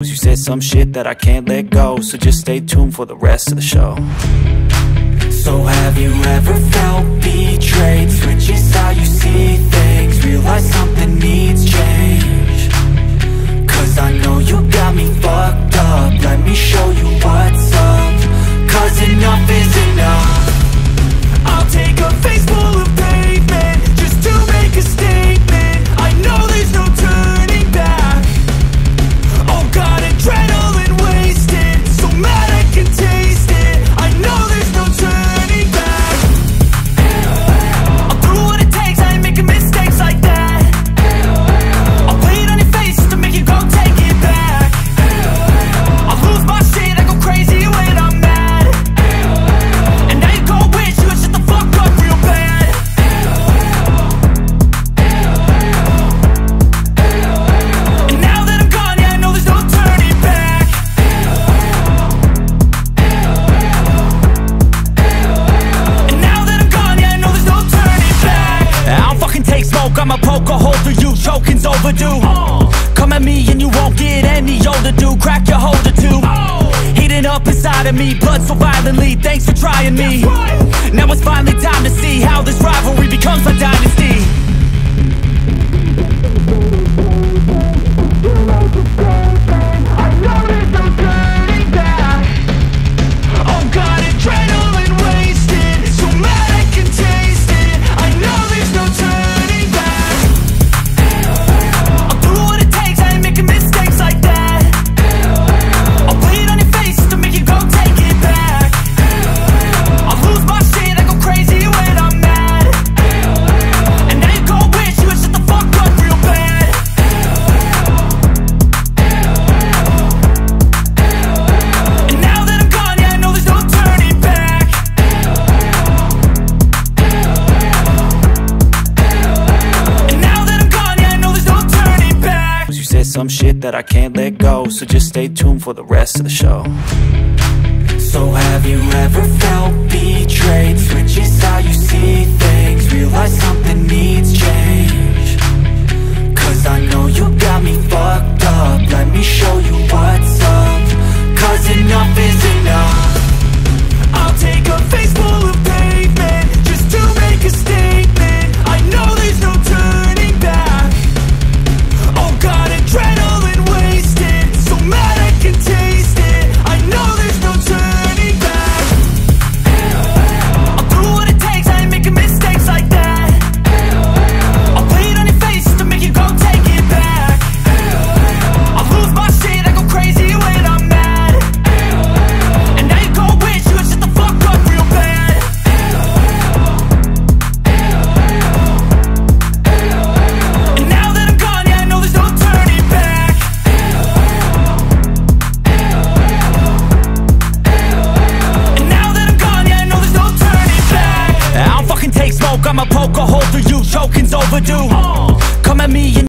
You said some shit that I can't let go, so just stay tuned for the rest of the show. So have you ever felt betrayed? Switches how you see things, realize something needs change. Cause I know you got me fucked up, let me show you what's up. Cause enough is enough. I'll take a face full of pavement just to make a statement. I know there's no turning back. Oh God, adrenaline wasted, so mad I can taste it. I know there's no turning back. I'll do what it takes, I ain't making mistakes like that. I'll play it on your face to make you go take it back. I'll lose my shit, I go crazy when I'm mad. And now you go wish you would shut the fuck up real bad. And now that I'm gone, yeah, I know there's no turning back. And now that I'm gone, yeah, I know there's no turning back. I don't fucking take smoke, I'ma poke a hole through you, choking's overdue. Come at me and you won't get any older, dude. Crack your hold or two. Heating up inside of me, blood so violently. Thanks for trying me. Now it's finally time to see how this rivalry becomes a dynasty. Some shit that I can't let go, so just stay tuned for the rest of the show. So have you ever felt betrayed? Switches how you see things, realize something needs change. Cause I know you got me fucked up, let me show you what's up. Cause enough is enough. I'll take a face full of pavement just to make a statement. I know there's no turning back. Oh God, adrenaline wasted, so mad I can taste it. I know there's no turning back. I'll do what it takes, I ain't making mistakes like that. I'll play it on your face to make you go take it back. I'll lose my shit, I go crazy when I'm mad. And now you go wish you would shut the fuck up real bad. And now that I'm gone, yeah, I know there's no turning back. And now that I'm gone, yeah, I know there's no turning back. I don't fucking take smoke, I'ma poke a hole through you, choking's overdue. Come at me and